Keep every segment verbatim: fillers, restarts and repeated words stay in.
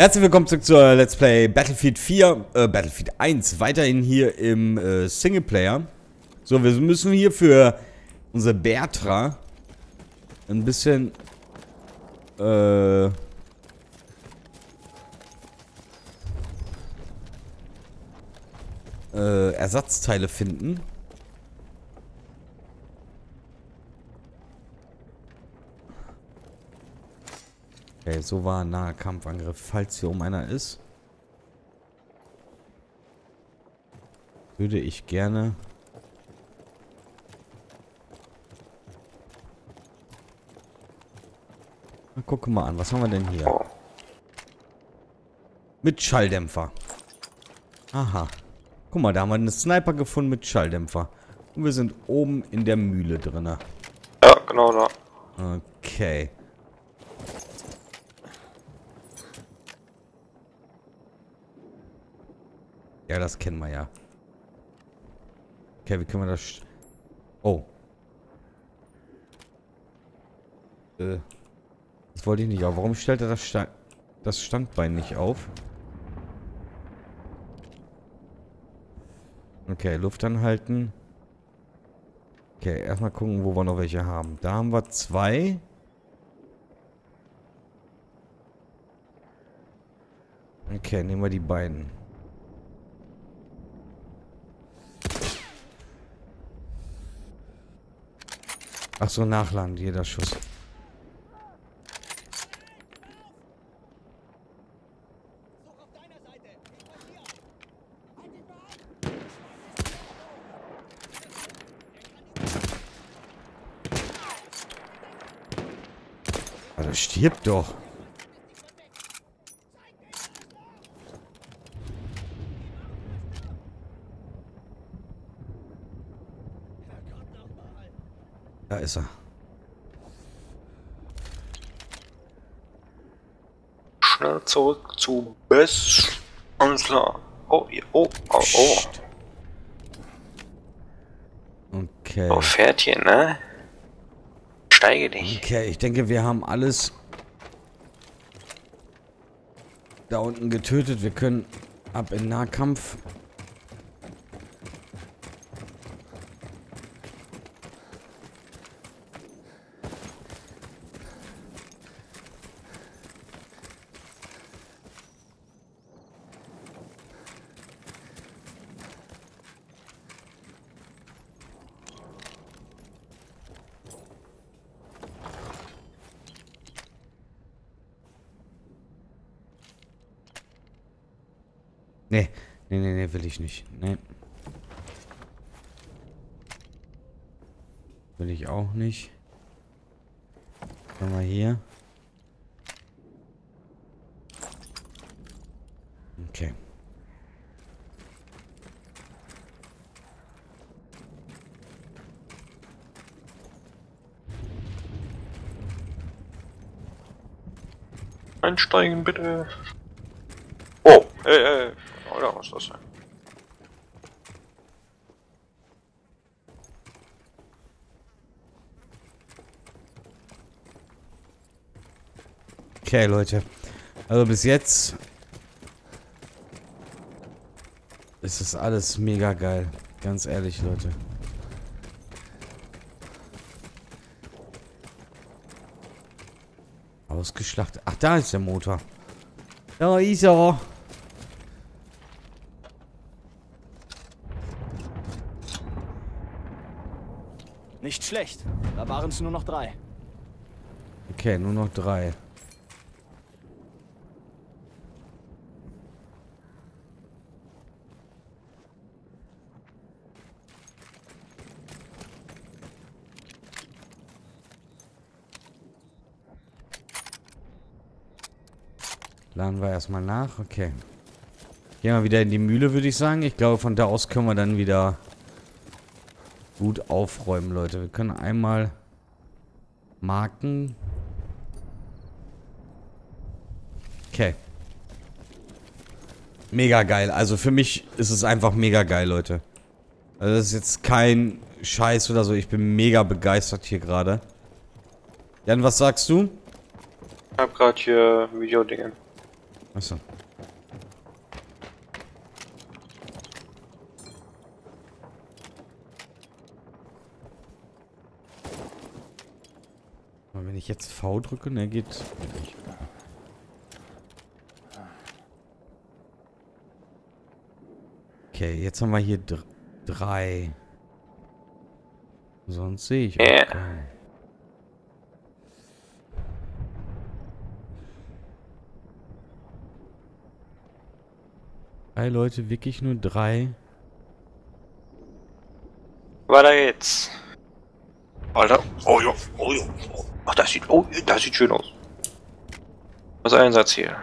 Herzlich willkommen zurück zur Let's Play Battlefield vier, äh, Battlefield eins, weiterhin hier im äh, Singleplayer. So, wir müssen hier für unsere Bertra ein bisschen, äh, äh, Ersatzteile finden. Okay, so war ein naher Kampfangriff, falls hier oben einer ist. Würde ich gerne... Na, gucken wir mal an, was haben wir denn hier? Mit Schalldämpfer. Aha. Guck mal, da haben wir einen Sniper gefunden mit Schalldämpfer. Und wir sind oben in der Mühle drinne. Ja, genau da. Okay. Ja, das kennen wir ja. Okay, wie können wir das... Oh. Äh. Das wollte ich nicht auf. Warum stellt er das, Sta das Standbein nicht auf? Okay, Luft anhalten. Okay, erstmal gucken, wo wir noch welche haben. Da haben wir zwei. Okay, nehmen wir die beiden. Ach so, nachladen, jeder Schuss. Aber der stirbt doch. Da ist er. Schnell zurück zu Bess. Alles klar. Oh, oh, oh, oh. Okay. Oh, Pferdchen, ne? Steige dich. Okay, ich denke, wir haben alles da unten getötet. Wir können ab in Nahkampf. Nee, nee, nee, nee, will ich nicht. Nee. Will ich auch nicht. Schauen wir mal hier. Okay. Einsteigen, bitte. Oh, ey, ey. Oder was das sein? Okay, Leute. Also bis jetzt ist das alles mega geil. Ganz ehrlich, Leute. Ausgeschlachtet. Ach, da ist der Motor. Da ist er. Nicht schlecht. Da waren es nur noch drei. Okay, nur noch drei. Laden wir erstmal nach. Okay. Gehen wir wieder in die Mühle, würde ich sagen. Ich glaube, von da aus können wir dann wieder... gut aufräumen, Leute. Wir können einmal marken. Okay. Mega geil. Also für mich ist es einfach mega geil, Leute. Also das ist jetzt kein Scheiß oder so. Ich bin mega begeistert hier gerade. Jan, was sagst du? Ich hab gerade hier Videodingen. Achso. Aber wenn ich jetzt V drücke, ne, geht nicht. Okay, jetzt haben wir hier dr drei. Sonst sehe ich auch yeah. keinen. Drei Leute, wirklich nur drei. Weiter geht's. Alter. Oh ja, oh ja. Ach, das sieht, oh, das sieht schön aus. Was ein Einsatz hier.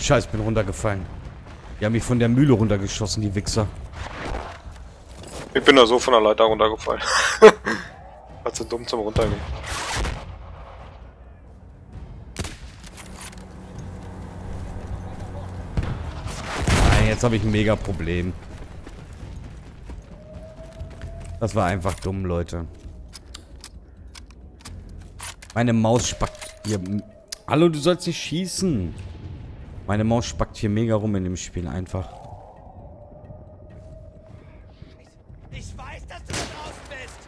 Scheiß, bin runtergefallen. Die haben mich von der Mühle runtergeschossen, die Wichser. Ich bin da so von der Leiter runtergefallen. War zu dumm zum Runtergehen. Nein, jetzt habe ich ein mega Problem. Das war einfach dumm, Leute. Meine Maus spackt hier. Hallo, du sollst nicht schießen. Meine Maus spackt hier mega rum in dem Spiel einfach. Ich weiß, dass du da draußen bist.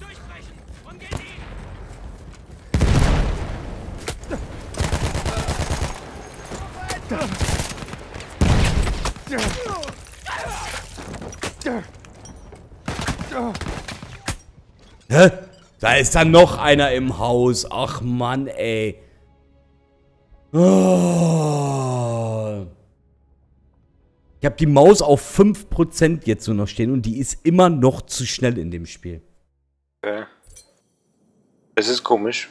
Durchbrechen und geh ihn. Hä? Da ist dann noch einer im Haus. Ach Mann, ey. Oh. Ich habe die Maus auf fünf Prozent jetzt nur noch stehen und die ist immer noch zu schnell in dem Spiel. Okay. Es ist komisch.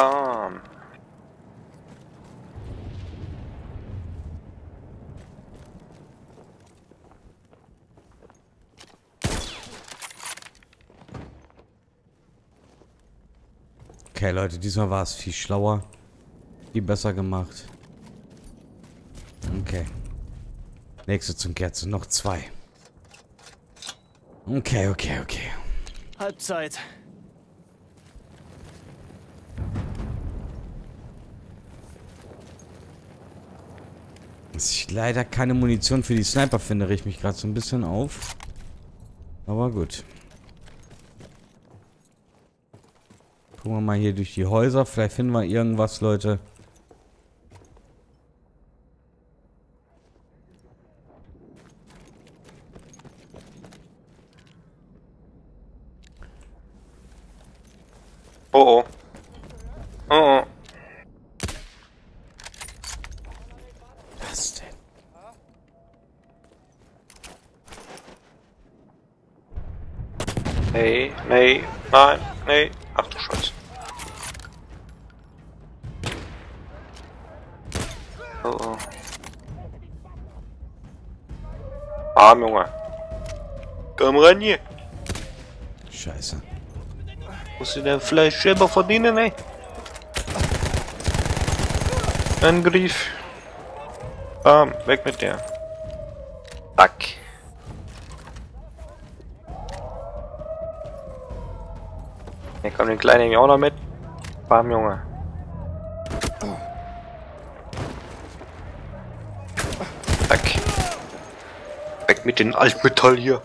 Bam. Okay, Leute, diesmal war es viel schlauer. Viel besser gemacht. Okay. Nächste zum Kerzen. Noch zwei. Okay, okay, okay. Halbzeit. Dass ich leider keine Munition für die Sniper finde, riecht mich gerade so ein bisschen auf. Aber gut. Gucken wir mal hier durch die Häuser. Vielleicht finden wir irgendwas, Leute. Oh oh. Oh oh. Nee, nee, nein, nee. Ach du Scheiße. Oh oh. Arm, Junge. Komm ran hier. Scheiße. Musst du dein Fleisch selber verdienen, ey? Angriff. Bam, weg mit dir. Zack. Hier kommt den Kleinen auch noch mit. Bam, Junge. Weg. Weg mit dem Altmetall hier.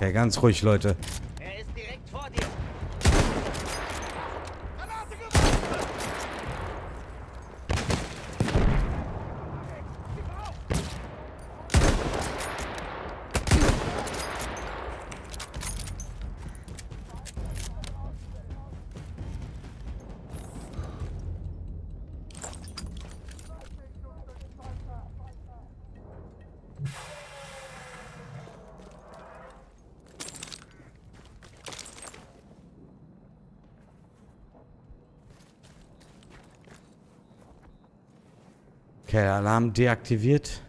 Ja, ganz ruhig, Leute. Er ist direkt vor dir. Okay, Alarm deaktiviert.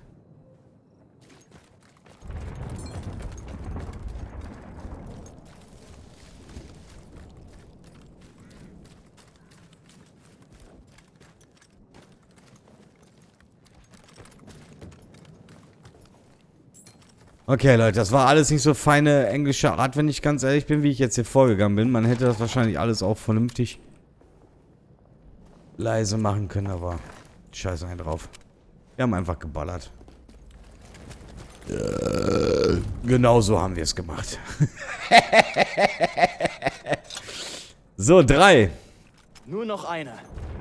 Okay, Leute, das war alles nicht so feine englische Art, wenn ich ganz ehrlich bin, wie ich jetzt hier vorgegangen bin. Man hätte das wahrscheinlich alles auch vernünftig leise machen können, aber... Scheiße, ein drauf. Wir haben einfach geballert. Äh, genau so haben wir es gemacht. So, drei. Nur noch eine.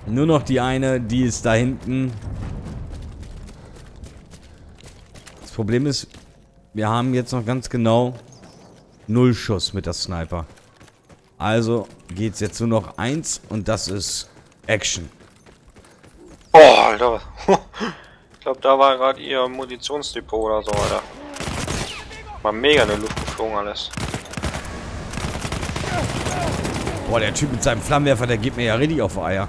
Nur noch die eine, die ist da hinten. Das Problem ist, wir haben jetzt noch ganz genau null Schuss mit der Sniper. Also geht es jetzt nur noch eins und das ist Action. Oh, Alter. Ich glaube, da war gerade ihr Munitionsdepot oder so, Alter. War mega in der Luft geflogen alles. Boah, der Typ mit seinem Flammenwerfer, der geht mir ja richtig auf die Eier.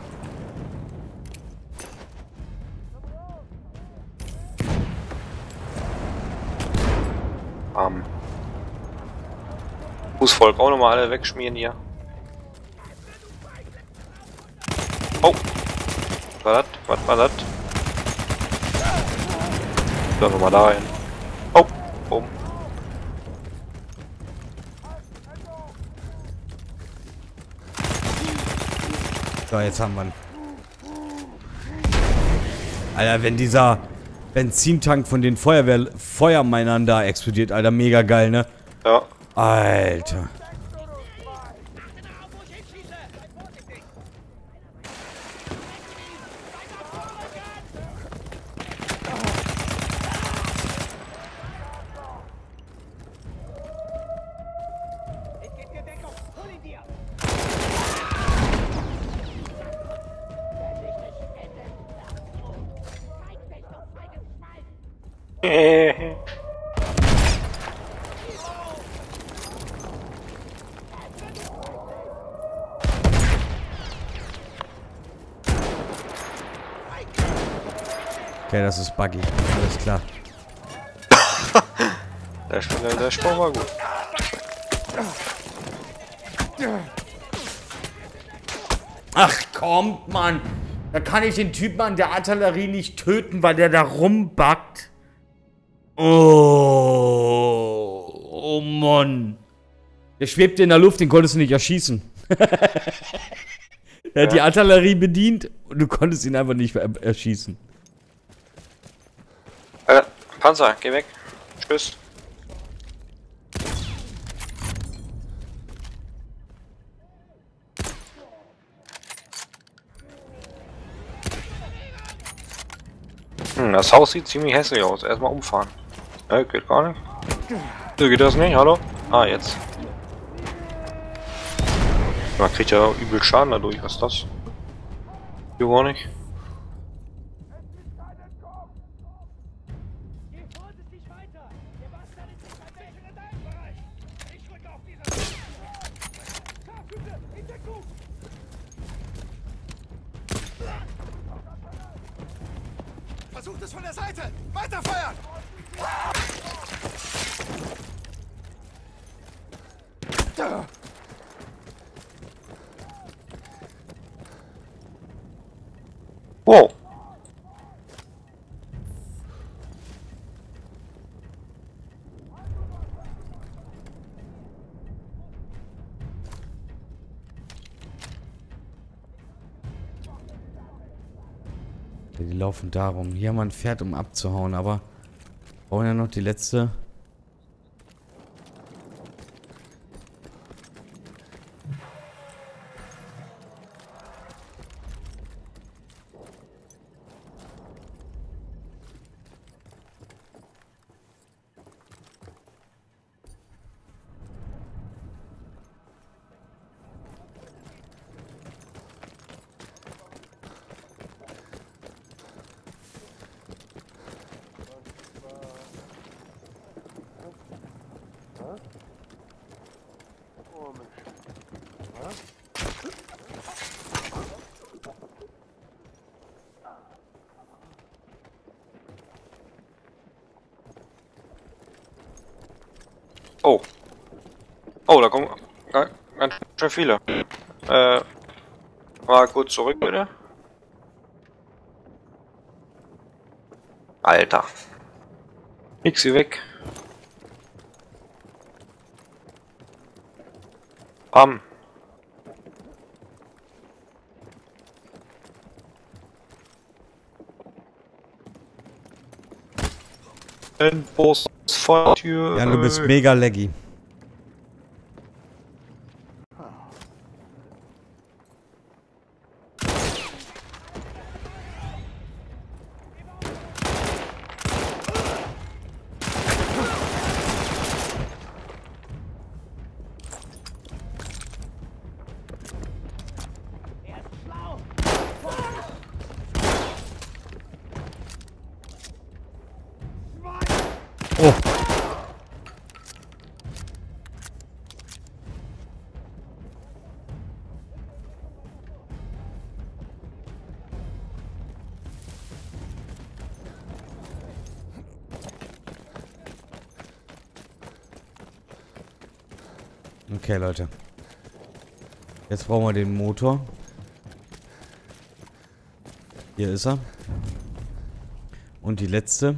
Arm. Fußvolk auch nochmal alle wegschmieren hier. Oh. Was war das? Was war das? Sollen wir mal da hin. Oh! Boom. So, jetzt haben wir ihn. Alter, wenn dieser Benzintank von den Feuerwehr Feuermännern da explodiert, Alter, mega geil, ne? Ja. Alter. Okay, das ist buggy. Alles klar. Der Sprung, der Sprung war gut. Ach, kommt, Mann. Da kann ich den Typen an der Artillerie nicht töten, weil der da rumbackt. Oh, oh Mann. Der schwebte in der Luft, den konntest du nicht erschießen. Er hat die Artillerie bedient und du konntest ihn einfach nicht erschießen. Alter, Panzer, geh weg. Tschüss. Hm, das Haus sieht ziemlich hässlich aus. Erstmal umfahren. Ne, geht gar nicht. So geht das nicht, hallo? Ah, jetzt. Man kriegt ja übel Schaden dadurch, was ist das? Hier gar nicht. Versucht es von der Seite! Weiterfeuern! Da! Wow! Die laufen darum. Hier haben wir ein Pferd, um abzuhauen, aber brauchen ja noch die letzte. Oh. Oh, da kommen ganz schön viele. Äh. Mal kurz zurück, bitte. Alter. Nix wie weg. Bam. Ein Post. Vortür. Ja, du bist mega laggy. Oh. Okay, Leute. Jetzt brauchen wir den Motor. Hier ist er. Und die letzte.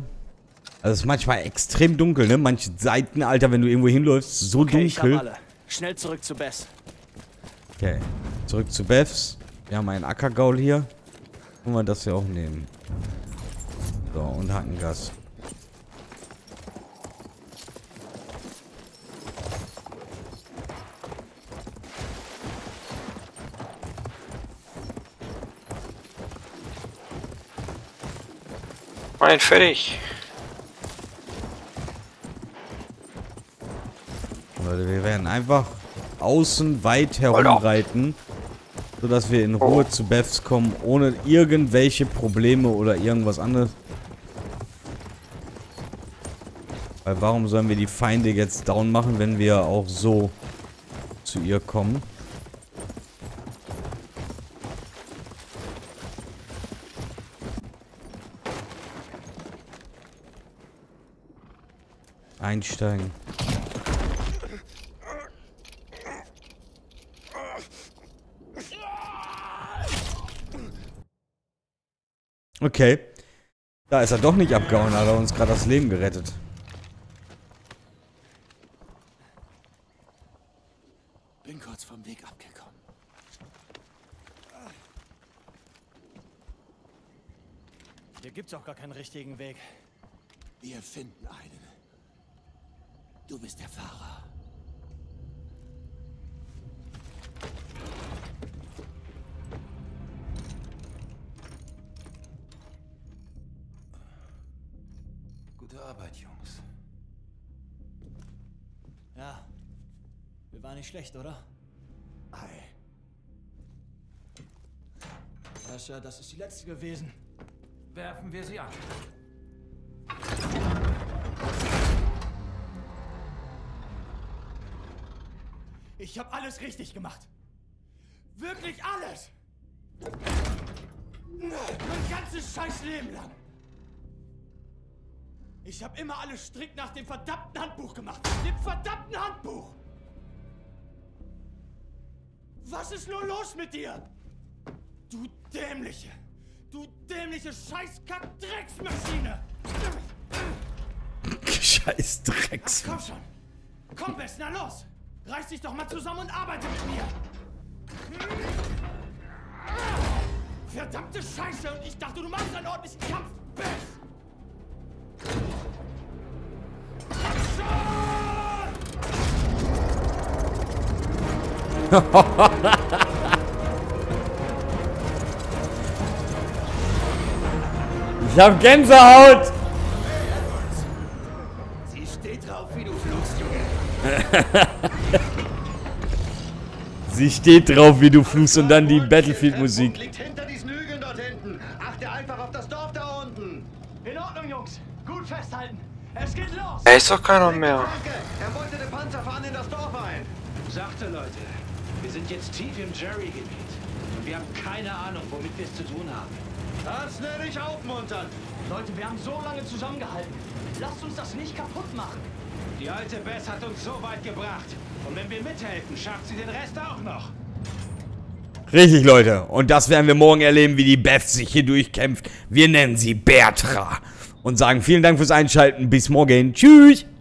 Also es ist manchmal extrem dunkel, ne? Manche Seiten, Alter, wenn du irgendwo hinläufst, so okay, dunkel. Ich hab alle. Schnell zurück zu Beth. Okay, zurück zu Beths. Wir haben einen Ackergaul hier. Können wir das hier auch nehmen. So, und Hackengas. Nein, fertig. Wir werden einfach außen weit herumreiten, sodass wir in Ruhe zu Beths kommen, ohne irgendwelche Probleme oder irgendwas anderes. Weil warum sollen wir die Feinde jetzt down machen, wenn wir auch so zu ihr kommen? Einsteigen. Okay. Da ist er doch nicht abgehauen, hat er uns gerade das Leben gerettet. Bin kurz vom Weg abgekommen. Hier gibt's auch gar keinen richtigen Weg. Wir finden einen. Du bist der Fahrer. Arbeit, Jungs. Ja, wir waren nicht schlecht, oder? Ei. Herrscher, das ist die letzte gewesen. Werfen wir sie an. Ich habe alles richtig gemacht. Wirklich alles! Mein ganzes scheiß Leben lang! Ich hab immer alles strikt nach dem verdammten Handbuch gemacht! Dem verdammten Handbuch! Was ist nur los mit dir? Du dämliche, du dämliche Scheiß-Kack-Drecksmaschine! Scheiß-Drecks! Komm schon! Komm, Bess, na los! Reiß dich doch mal zusammen und arbeite mit mir! Verdammte Scheiße! Und ich dachte, du machst einen ordentlichen Kampf! Bess! Ich hab Gänsehaut! Sie steht drauf, wie du fluchst, Junge! Sie steht drauf, wie du fluchst, und dann die Battlefield-Musik. Liegt hinter diesen Hügeln dort hinten. Achte einfach auf das Dorf da unten. In Ordnung, Jungs. Gut festhalten. Es geht los. Er ist doch keiner mehr. Er wollte den Panzer fahren in das Dorf ein. Sachte, Leute. Wir sind jetzt tief im Jerry-Gebiet und wir haben keine Ahnung, womit wir es zu tun haben. Das nenne ich aufmuntern. Leute, wir haben so lange zusammengehalten. Lasst uns das nicht kaputt machen. Die alte Bess hat uns so weit gebracht. Und wenn wir mithelfen, schafft sie den Rest auch noch. Richtig, Leute. Und das werden wir morgen erleben, wie die Bess sich hier durchkämpft. Wir nennen sie Bertra. Und sagen vielen Dank fürs Einschalten. Bis morgen. Tschüss.